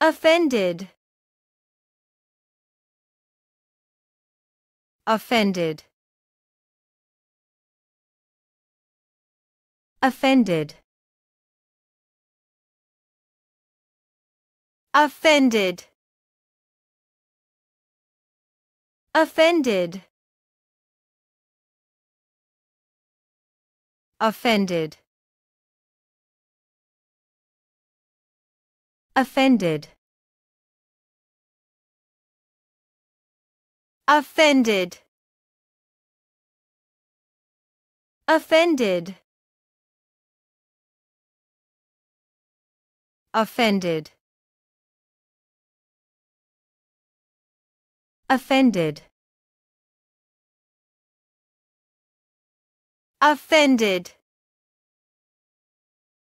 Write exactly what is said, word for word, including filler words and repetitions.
Offended. Offended. Offended. Offended. Offended. Offended. Offended. Offended. Offended. Offended. Offended. Offended.